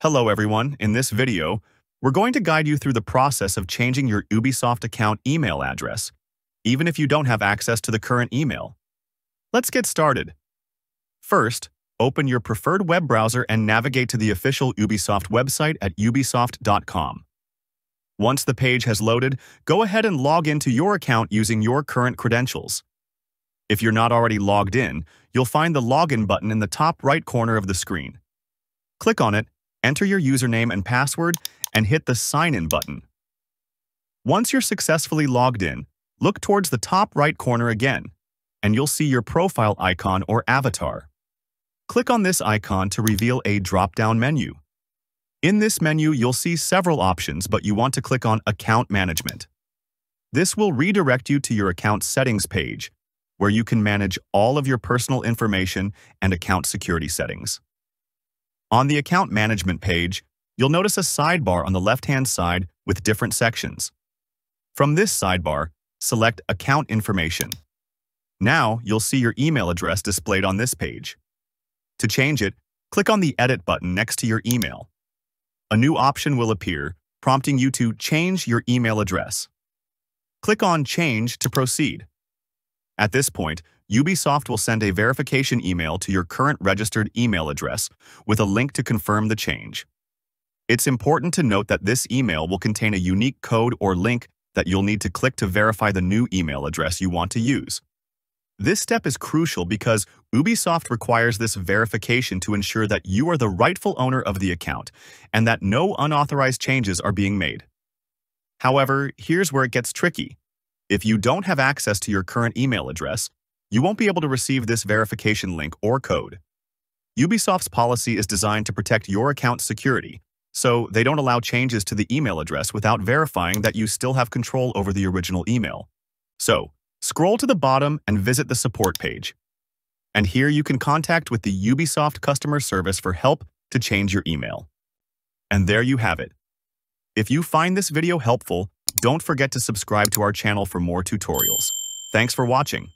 Hello everyone, in this video, we're going to guide you through the process of changing your Ubisoft account email address, even if you don't have access to the current email. Let's get started. First, open your preferred web browser and navigate to the official Ubisoft website at ubisoft.com. Once the page has loaded, go ahead and log into your account using your current credentials. If you're not already logged in, you'll find the login button in the top right corner of the screen. Click on it. Enter your username and password, and hit the Sign In button. Once you're successfully logged in, look towards the top right corner again, and you'll see your profile icon or avatar. Click on this icon to reveal a drop-down menu. In this menu, you'll see several options, but you want to click on Account Management. This will redirect you to your account settings page, where you can manage all of your personal information and account security settings. On the Account Management page, you'll notice a sidebar on the left-hand side with different sections. From this sidebar, select Account Information. Now, you'll see your email address displayed on this page. To change it, click on the Edit button next to your email. A new option will appear, prompting you to change your email address. Click on Change to proceed. At this point, Ubisoft will send a verification email to your current registered email address with a link to confirm the change. It's important to note that this email will contain a unique code or link that you'll need to click to verify the new email address you want to use. This step is crucial because Ubisoft requires this verification to ensure that you are the rightful owner of the account and that no unauthorized changes are being made. However, here's where it gets tricky. If you don't have access to your current email address, you won't be able to receive this verification link or code. Ubisoft's policy is designed to protect your account's security, so they don't allow changes to the email address without verifying that you still have control over the original email. So, scroll to the bottom and visit the support page. And here you can contact with the Ubisoft customer service for help to change your email. And there you have it. If you find this video helpful, don't forget to subscribe to our channel for more tutorials. Thanks for watching.